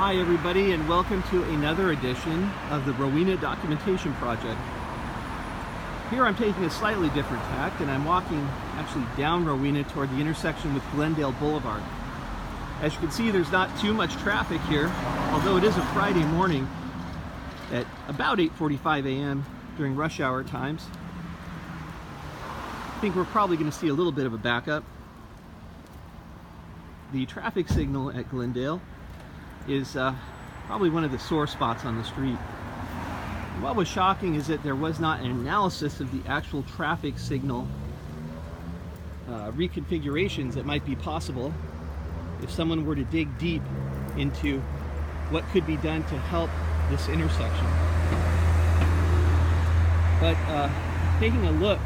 Hi everybody, and welcome to another edition of the Rowena Documentation Project. Here I'm taking a slightly different tack, and I'm walking actually down Rowena toward the intersection with Glendale Boulevard. As you can see, there's not too much traffic here, although it is a Friday morning at about 8:45 a.m. during rush hour times. I think we're probably going to see a little bit of a backup. The traffic signal at Glendale is probably one of the sore spots on the street. What was shocking is that there was not an analysis of the actual traffic signal reconfigurations that might be possible if someone were to dig deep into what could be done to help this intersection. But taking a look,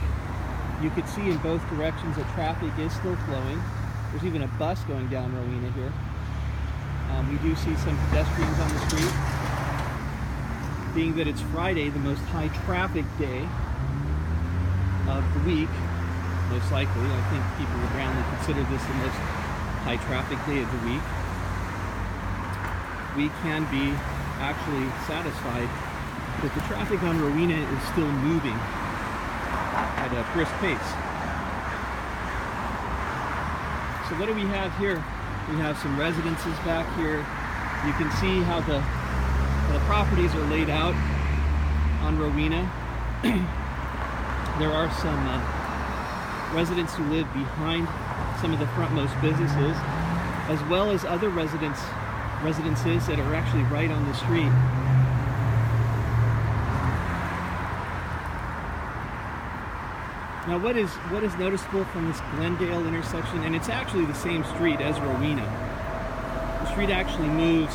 you could see in both directions that traffic is still flowing. There's even a bus going down Rowena here. We do see some pedestrians on the street. Being that it's Friday, the most high traffic day of the week, most likely. I think people would roundly consider this the most high traffic day of the week. We can be actually satisfied that the traffic on Rowena is still moving at a brisk pace. So what do we have here? We have some residences back here. You can see how the properties are laid out on Rowena. There are some residents who live behind some of the frontmost businesses, as well as other residences that are actually right on the street. Now what is noticeable from this Glendale intersection, and it's actually the same street as Rowena. The street actually moves.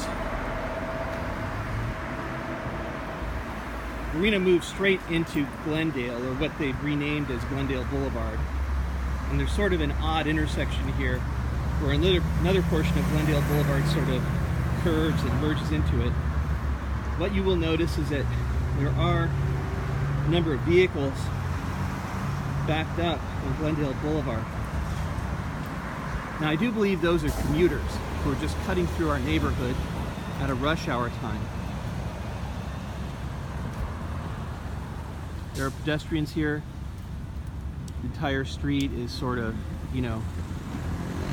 Rowena moves straight into Glendale, or what they've renamed as Glendale Boulevard. And there's sort of an odd intersection here, where another portion of Glendale Boulevard sort of curves and merges into it. What you will notice is that there are a number of vehicles backed up on Glendale Boulevard. Now I do believe those are commuters who are just cutting through our neighborhood at a rush hour time. There are pedestrians here. The entire street is sort of, you know,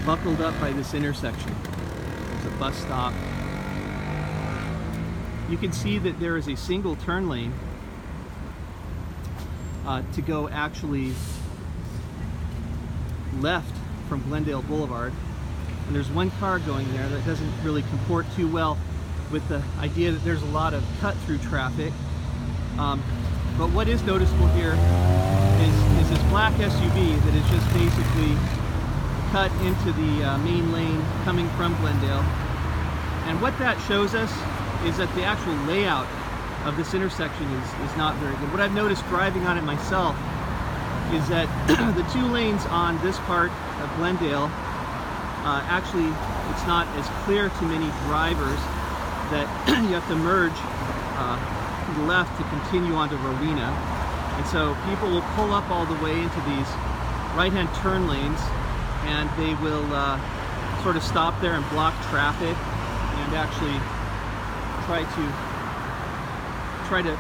buckled up by this intersection. There's a bus stop. You can see that there is a single turn lane to go actually left from Glendale Boulevard, and there's one car going there that doesn't really comport too well with the idea that there's a lot of cut-through traffic. But what is noticeable here is this black SUV that is just basically cut into the main lane coming from Glendale. And what that shows us is that the actual layout of this intersection is not very good. What I've noticed driving on it myself is that the two lanes on this part of Glendale, actually it's not as clear to many drivers that you have to merge to the left to continue onto Rowena. And so people will pull up all the way into these right-hand turn lanes, and they will sort of stop there and block traffic and actually try to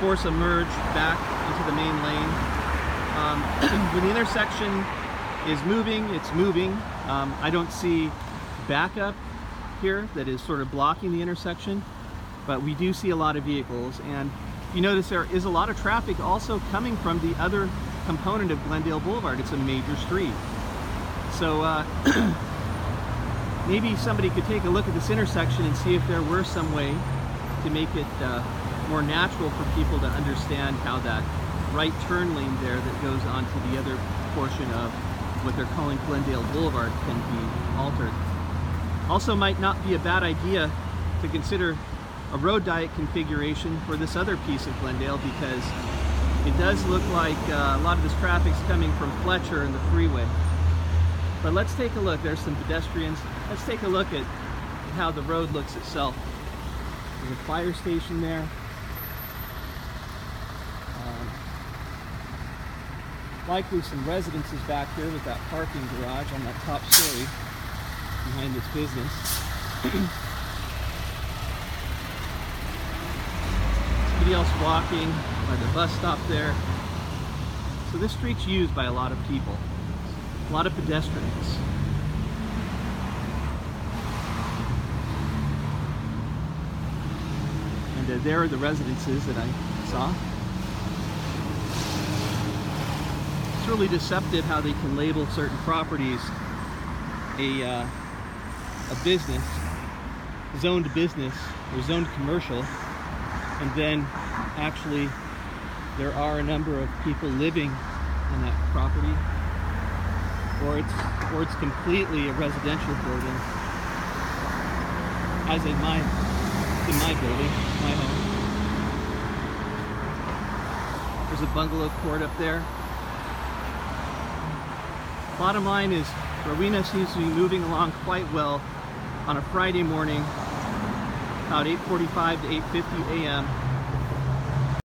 force a merge back into the main lane. When the intersection is moving, it's moving. I don't see backup here that is sort of blocking the intersection, but we do see a lot of vehicles. And you notice there is a lot of traffic also coming from the other component of Glendale Boulevard. It's a major street. So maybe somebody could take a look at this intersection and see if there were some way to make it more natural for people to understand how that right turn lane there that goes onto the other portion of what they're calling Glendale Boulevard can be altered. Also might not be a bad idea to consider a road diet configuration for this other piece of Glendale, because it does look like a lot of this traffic's coming from Fletcher and the freeway. But let's take a look. There's some pedestrians. Let's take a look at how the road looks itself. There's a fire station there. Likely some residences back here with that parking garage on that top story behind this business. nobody else walking by the bus stop there. So this street's used by a lot of people, a lot of pedestrians. And there are the residences that I saw. It's really deceptive how they can label certain properties a business, zoned business or zoned commercial, and then actually there are a number of people living in that property, or it's completely a residential building, as in my building, my home. There's a bungalow court up there. Bottom line is, Rowena seems to be moving along quite well on a Friday morning, about 8:45 to 8:50 a.m.